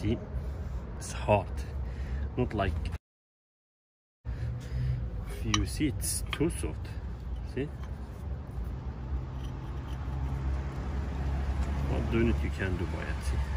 see, it's hard. Not like if you see, it's too soft. See? What do you can do by it? See?